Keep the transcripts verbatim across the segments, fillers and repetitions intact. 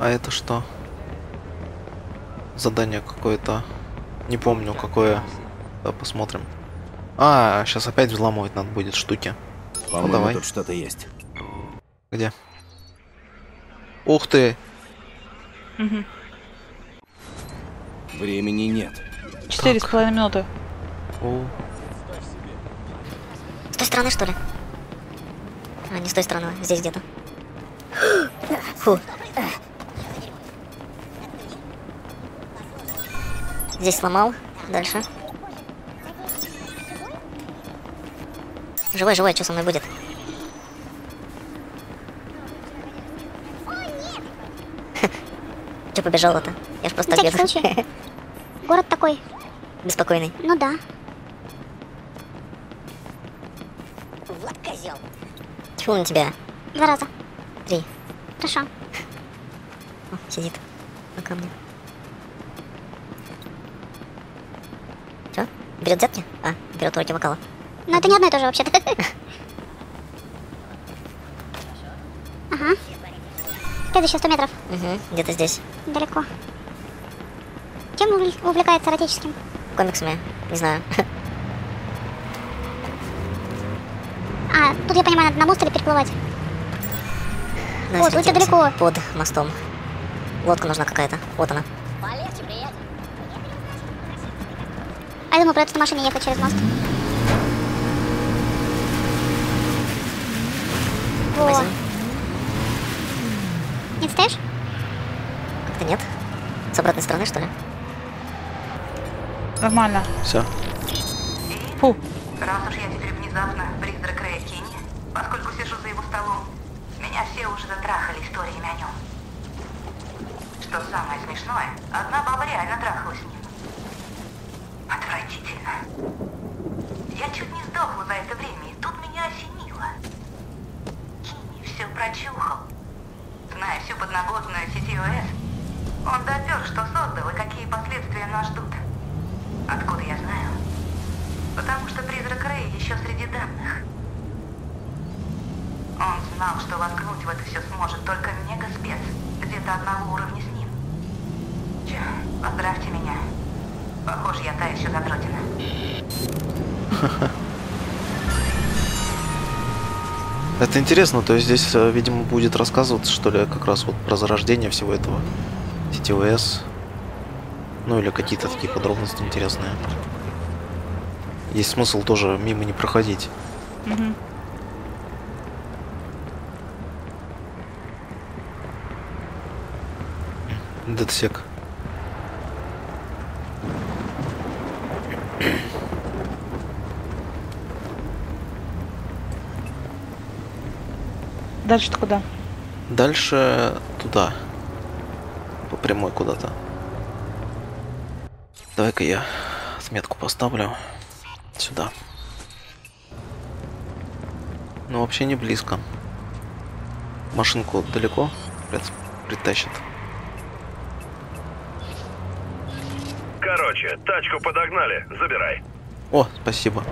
А это что? Задание какое-то. Не помню, какое. Да, посмотрим. А, сейчас опять взламывать надо будет штуки. Ну, давай. Тут что-то есть. Где? Ух ты! Угу. Времени нет. Четыре с половиной минуты. О. С той стороны, что ли? А, не с той стороны, здесь где-то. Фу. Здесь сломал. Дальше. Живой, живой, что со мной будет? Че побежала-то? Я ж просто бегаю. Город такой. Беспокойный. Ну да. Вот козел. Тьфу на тебя. Два раза. Три. Хорошо. О, сидит на камне. Че? Берет взятки? А, берет уроки вокала. Но это не одно и то же вообще-то. Ага. Следующие сто метров. Угу, где-то здесь. Далеко. Чем увлекается эротическим? Комиксами, не знаю. А, тут, я понимаю, надо на мост или переплывать? О, тут все далеко. Под мостом. Лодка нужна какая-то. Вот она. А я думаю, придется на машине ехать через мост. Возьми. Не стоишь? Как-то нет. С обратной стороны, что ли? Нормально. Все. Фу. Раз уж я теперь внезапно призрак Рэя Кенни, поскольку сижу за его столом, меня все уже затрахали историями о нем. Что самое смешное, одна баба реально трахалась с ним. Отвратительно. Я чуть не сдохла за это время, и тут меня осенило. Кенни все прочухал. Зная всю подноготную си ти о эс, он допер, что создал и какие последствия нас ждут. Откуда я знаю? Потому что призрак Рэй еще среди данных. Он знал, что воткнуть в это все сможет только мегаспец, где-то одного уровня с ним. Че, поздравьте меня. Похоже, я та еще задротина. Это интересно, то есть здесь, видимо, будет рассказываться, что ли, как раз вот про зарождение всего этого си ти о эс. Ну или какие-то такие подробности интересные. Есть смысл тоже мимо не проходить. Mm-hmm. DedSec. Дальше-то куда? Дальше туда. По прямой куда-то. Давай-ка я отметку поставлю. Сюда. Ну, вообще не близко. Машинку далеко притащит. Короче, тачку подогнали. Забирай. О, спасибо.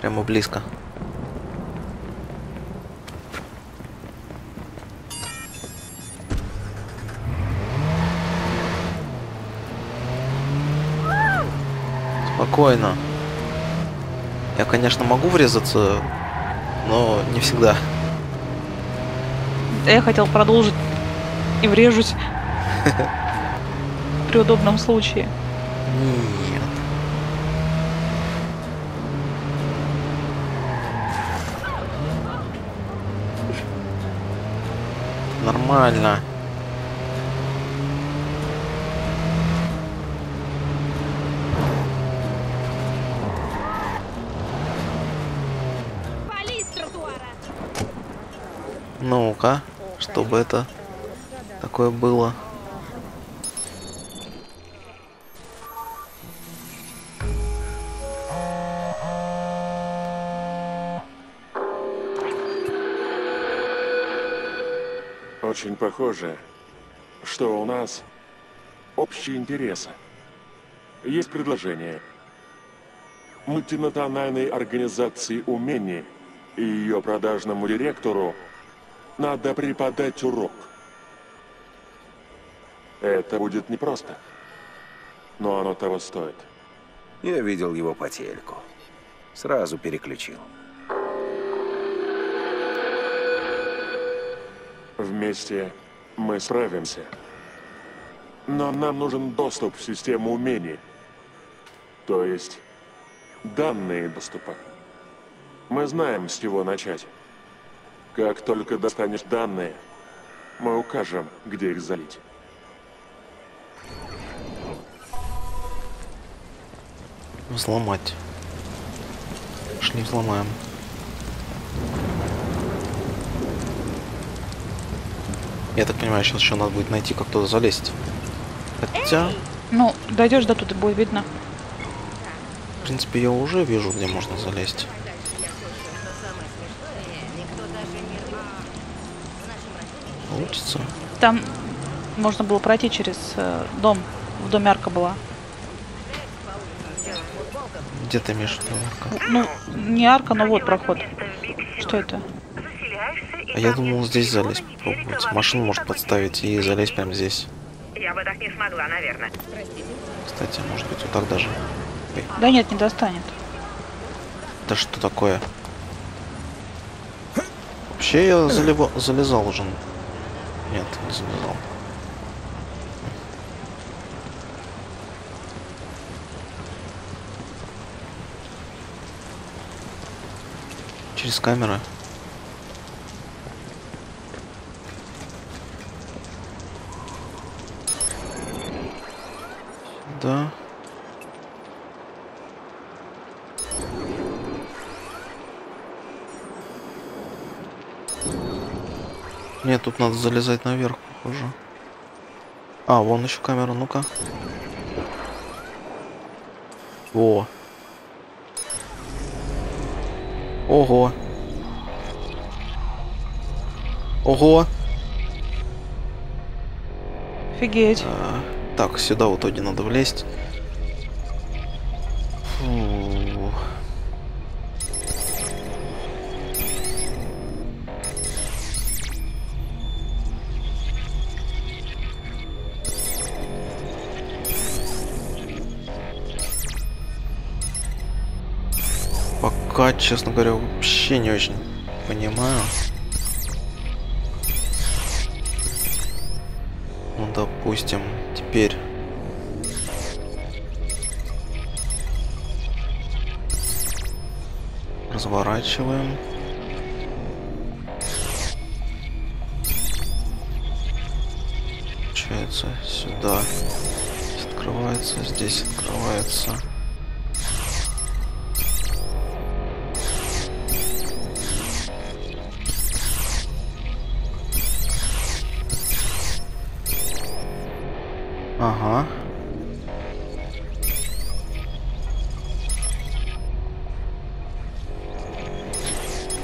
Прямо близко. Спокойно. Я, конечно, могу врезаться, но не всегда. Я хотел продолжить и врежусь. При удобном случае. Нет. Нормально. Ну-ка, чтобы это такое было. Очень похоже, что у нас общие интересы. Есть предложение. Мультинациональной организации умений и ее продажному директору надо преподать урок. Это будет непросто, но оно того стоит. Я видел его по телеку. Сразу переключил. Вместе мы справимся. Но нам нужен доступ в систему умений. То есть данные доступа. Мы знаем, с чего начать. Как только достанешь данные, мы укажем, где их залить. Взломать. Шли взломаем. Я так понимаю, сейчас еще надо будет найти, как туда залезть. Хотя... Ну, дойдешь до тут и будет видно. В принципе, я уже вижу, где можно залезть. Получится. Там можно было пройти через дом. В доме арка была. Где ты имеешь арка? Ну, не арка, но вот проход. Что это? А я думал, здесь залезть попробовать. Машину может подставить и залезть прямо здесь. Я бы так не смогла, наверное. Кстати, может быть, вот так даже. Ой. Да нет, не достанет. Да что такое? Вообще я залева... залезал уже. Нет, не залезал. Через камеры. Да. Нет, тут надо залезать наверх, похоже. А, вон еще камера, ну-ка. Во. Ого. Ого. Офигеть. А, так, сюда в итоге надо влезть. Фу. Пока, честно говоря, вообще не очень понимаю. Допустим, теперь. Разворачиваем. Получается, сюда. Здесь открывается, здесь открывается. Ага.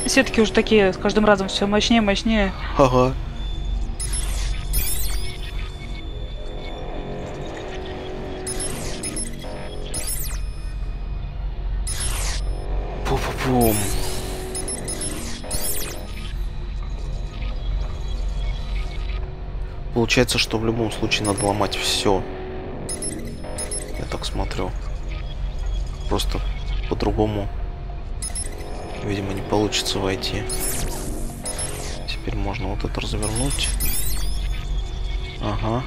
Сетки уже такие, с каждым разом все мощнее, мощнее. Ага. Пу-пу-пум. Получается, что в любом случае надо ломать все. Я так смотрю. Просто по-другому, видимо, не получится войти. Теперь можно вот это развернуть. Ага.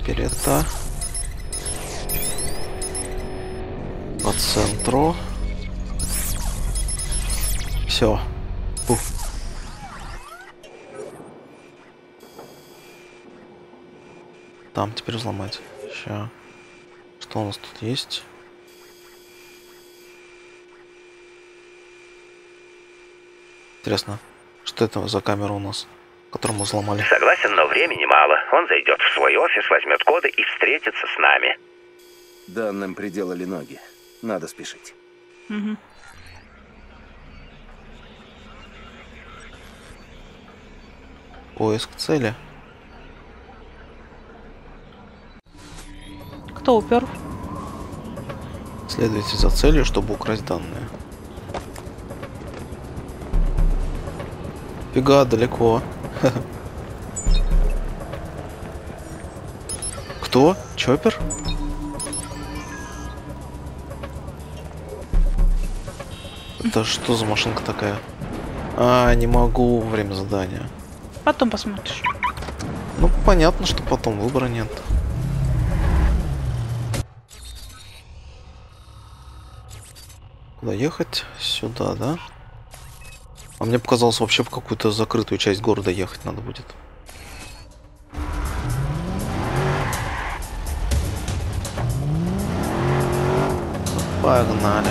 Теперь это... по центру. Все. Пуф. Там теперь взломать. Ща. Что у нас тут есть? Интересно, что это за камера у нас, которую мы взломали? Согласен, но времени мало. Он зайдет в свой офис, возьмет коды и встретится с нами. Данным приделали ноги. Надо спешить. Угу. Поиск цели. Кто упер? Следуйте за целью, чтобы украсть данные. Фига, далеко. Кто? Чоппер? Это что за машинка такая? А, не могу, время задания. Потом посмотришь. Ну, понятно, что потом выбора нет. Куда ехать? Сюда, да? А мне показалось, вообще в какую-то закрытую часть города ехать надо будет. Погнали.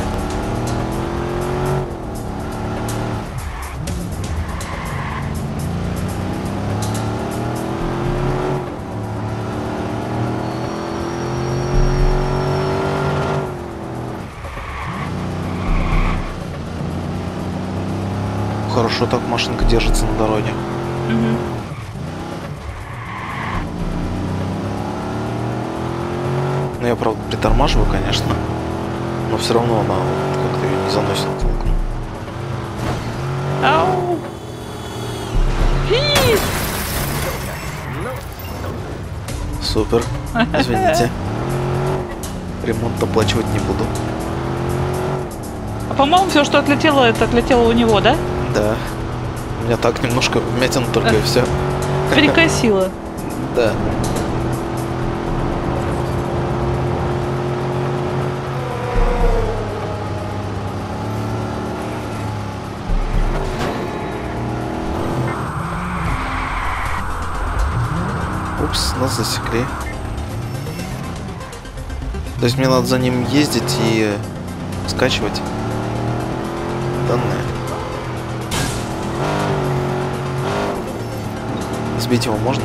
Хорошо так машинка держится на дороге. Mm-hmm. Ну я, правда, притормаживаю, конечно. Но все равно она вот как-то ее не заносит толком. Ау! Хи! Супер. Извините. Ремонт оплачивать не буду. А по-моему, все, что отлетело, это отлетело у него, да? Да. У меня так немножко вмятина только и все. Перекосило. Да. Упс, нас засекли. То есть мне надо за ним ездить и скачивать данные. Сбить его можно?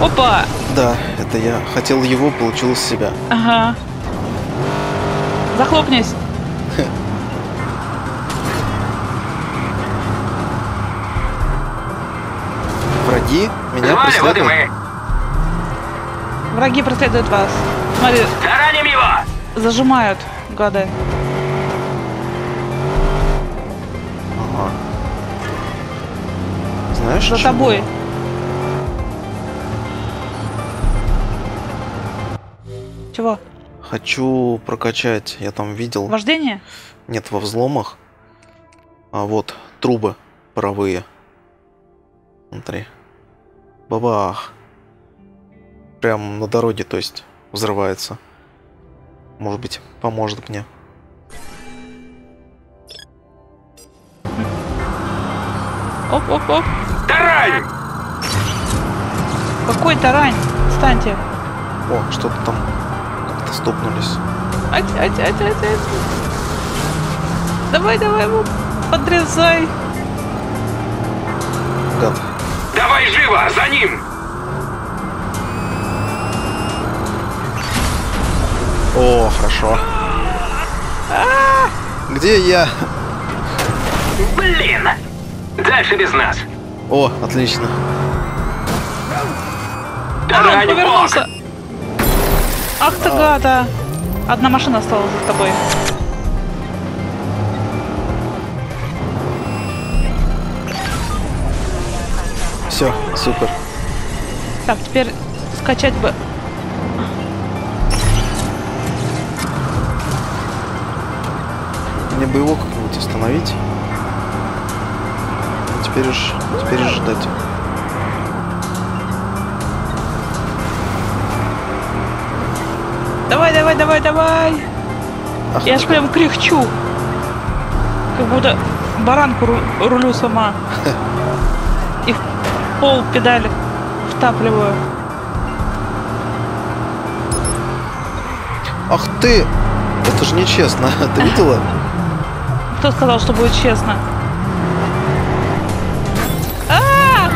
Опа! Да, это я хотел его, получил себя. Ага. Захлопнись. Враги меня Звали, преследуют. Вот мы. Враги преследуют вас. Смотри. Зараним его! Зажимают, гады. Ага. Знаешь, за тобой. Было? Чего? Хочу прокачать. Я там видел. Вождение? Нет, во взломах. А вот трубы паровые. Смотри. Бабах. Прям на дороге, то есть, взрывается. Может быть, поможет мне. Оп-оп-оп. Тарань! Какой тарань? Встаньте. О, что-то там. Стопнулись. Ать, ать, ать, ать, ать. Давай, давай, его подрезай. Гад. Давай живо, за ним. О, хорошо. А-а-а! Где я? Блин. Дальше без нас. О, отлично. Да, он повернулся. Ах ты, гада! Одна машина осталась за тобой. Все, супер. Так, теперь скачать бы. Мне бы его как-нибудь остановить. Теперь уж, теперь уж ждать. Давай, давай, давай, давай! Ах, я ж прям кряхчу. Как будто баранку ру рулю сама. И в пол педали втапливаю. Ах ты! Это же нечестно. Ты видела? Кто сказал, что будет честно? А-а-а!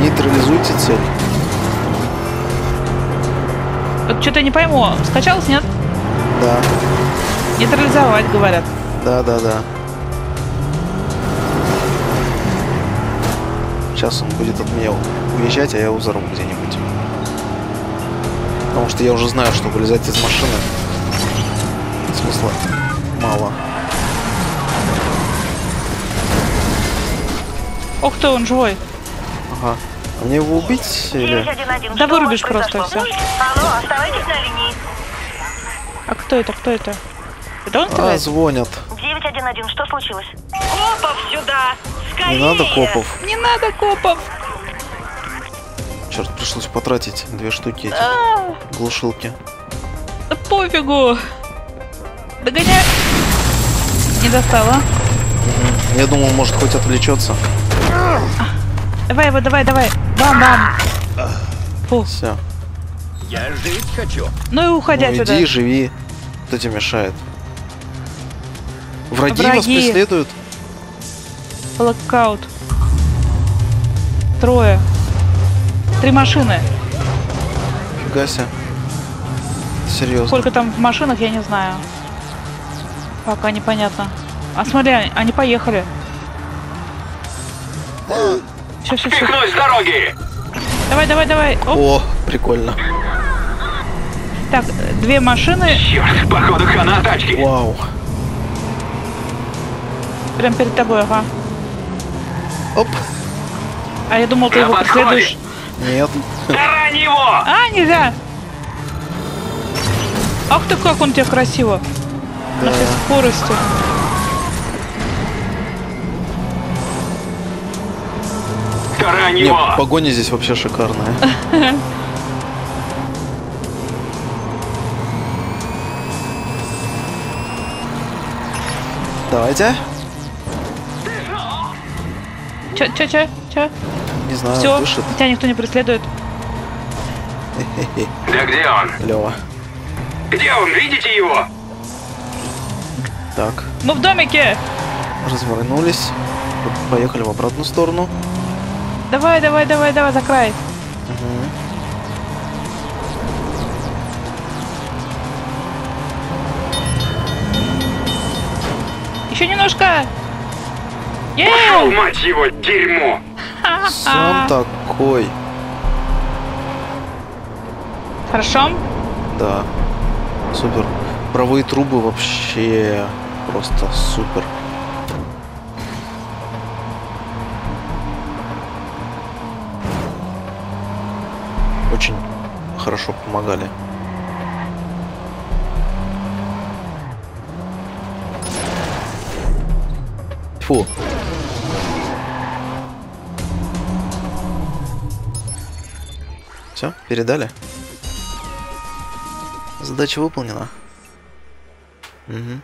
Нейтрализуйте цель. Вот что-то не пойму. Скачалось, нет? Да. Нейтрализовать, говорят. Да, да, да. Сейчас он будет от меня уезжать, а я его взорву где-нибудь. Потому что я уже знаю, что вылезать из машины смысла мало. Ох ты, он живой. Ага. А мне его убить или... Да вырубишь просто все. Алло, оставайтесь на линии. А кто это, кто это? Это он стреляет? А, звонят. девять один один, что случилось? Копов сюда! Скорее! Не надо копов. Не надо копов! Черт, пришлось потратить две штуки эти глушилки. Да пофигу! Догоняй! Не достала. Я думал, может, хоть отвлечется. Давай его, давай, давай. Бам-бам. Фу. Все. Я жить хочу. Ну и уходя ну, сюда. Иди, живи. Кто тебе мешает? Враги, Враги. вас преследуют. Блокаут. Трое. Три машины. Фига себе. Серьезно. Сколько там в машинах, я не знаю. Пока непонятно. А смотри, они поехали. Все, все, все. С дороги. Давай, давай, давай. Оп. О, прикольно. Так, две машины. Черт, походу хана тачки. Вау. Прям перед тобой, ага. Оп. А я думал, ты его преследуешь. Нет. Тарань его! А, нельзя. Ах ты, как он тебя красиво. Да. На всей скорости. Тарань его! Нет, погоня здесь вообще шикарная. Давайте. Че, че, че, че? Не знаю, все, дышит. Тебя никто не преследует. Да где он? Лева. Где он? Видите его? Так. Мы в домике. Развернулись. Поехали в обратную сторону. Давай, давай, давай, давай, за край. Угу. Еще немножко. Пошел, мать его, дерьмо! Сам такой. Хорошо? Да. Супер. Паровые трубы вообще просто супер. Очень хорошо помогали. Фу. Все, передали. Задача выполнена. Угу.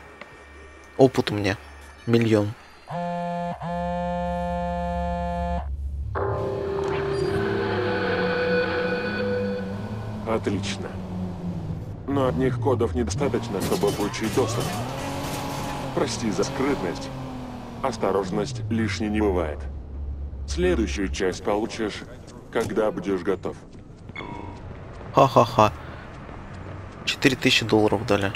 Опыт у меня миллион. Отлично. Но одних кодов недостаточно, чтобы получить доступ. Прости за скрытность. Осторожность лишней не бывает. Следующую часть получишь, когда будешь готов. Ха-ха-ха. четыре тысячи долларов дали.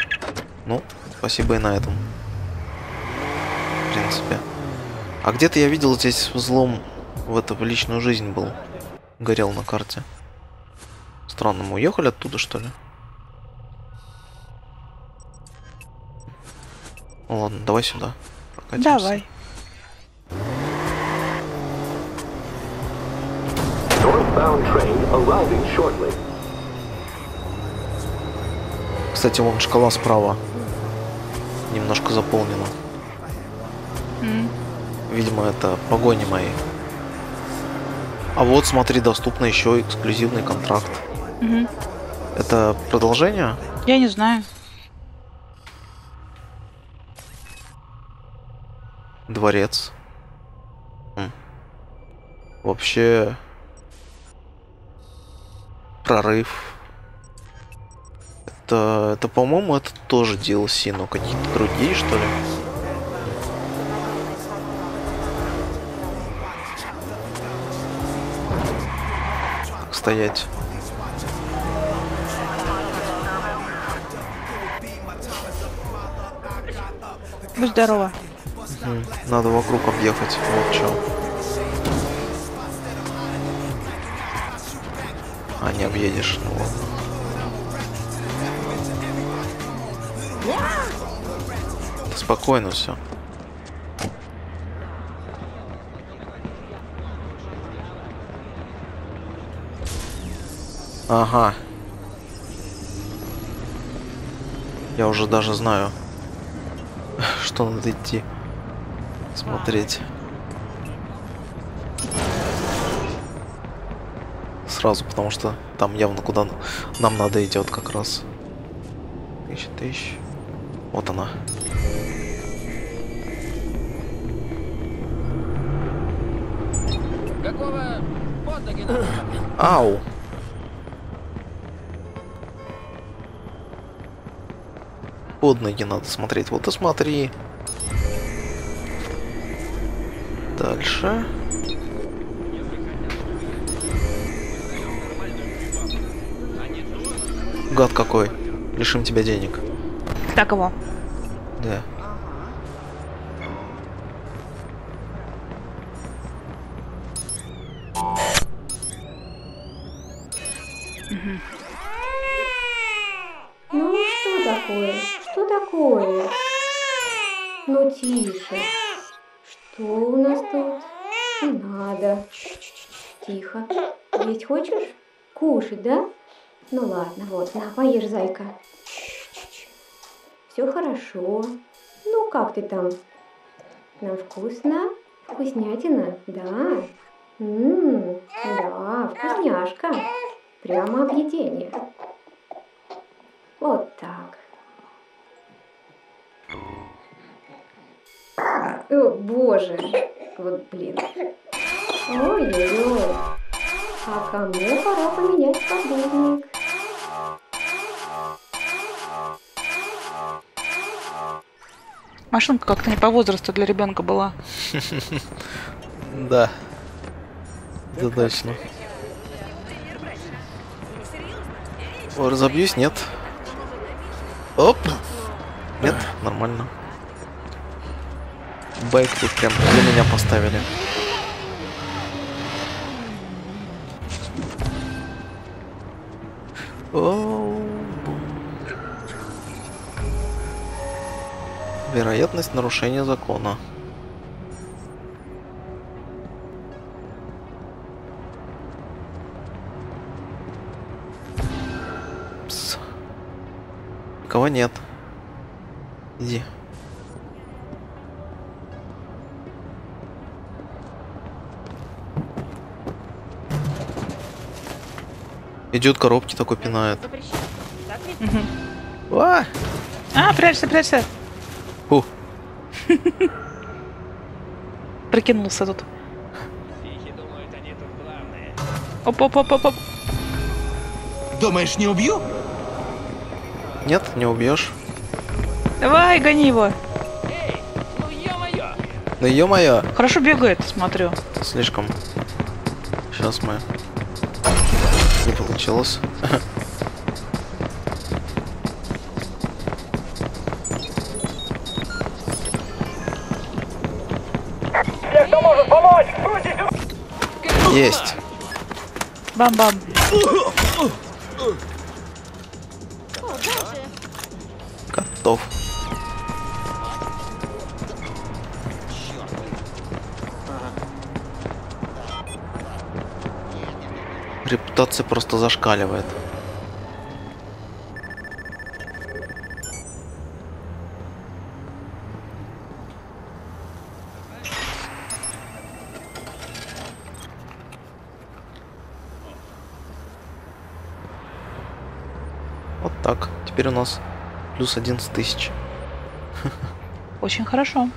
Ну, спасибо и на этом. В принципе. А где-то я видел здесь взлом в эту личную жизнь был. Горел на карте. Странно, мы уехали оттуда, что ли? Ладно, давай сюда. Прокатимся. Давай. Кстати, вон шкала справа. Немножко заполнена. Mm. Видимо, это погони мои. А вот, смотри, доступно еще эксклюзивный контракт. Mm-hmm. Это продолжение? Я не знаю. Дворец. М. Вообще... Прорыв. Это, это по-моему, это тоже ди эл си, но какие-то другие, что ли? Так, стоять. Будь здорова. Угу. Надо вокруг объехать, вот что. А, не объедешь, ну ладно. Спокойно все. Ага. Я уже даже знаю, что надо идти смотреть. Сразу, потому что там явно куда нам надо идет как раз. Тысяча, тысяч. Вот она. Ау. Под ноги надо смотреть. Вот и смотри. Дальше. Гад какой. Лишим тебя денег. Так его. Да. Ну что такое? Что такое? Ну тише. Что у нас тут? Не надо. Тихо. Есть хочешь? Кушать, да? Ну ладно, вот, на, поешь, зайка. Все хорошо. Ну как ты там? Нам вкусно? Вкуснятина? Да. Ммм, да, вкусняшка. Прямо объедение. Вот так. О, боже. Вот, блин. Ой-ой-ой. А ко мне пора поменять подгузник. Машинка как-то не по возрасту для ребенка была. Да. Да, точно. Разобьюсь, нет. Оп! Нет, нормально. Байк тут прям для меня поставили. Оу. Вероятность нарушения закона. Кого нет? Иди. Идет коробки, такой пинает. Угу. А! А, прячься, прячься. Фу. Прокинулся тут. Оп-оп-оп-оп-оп. Думаешь, не убью? Нет, не убьешь. Давай, гони его. Эй, ну ё-моё. Да ё-моё. Хорошо бегает, смотрю. Слишком. Сейчас мы... Не получилось. Те, кто может помочь, крутите! Есть. Бам-бам. Готов. Репутация просто зашкаливает. Вот так. Теперь у нас плюс одиннадцать тысяч. Очень хорошо.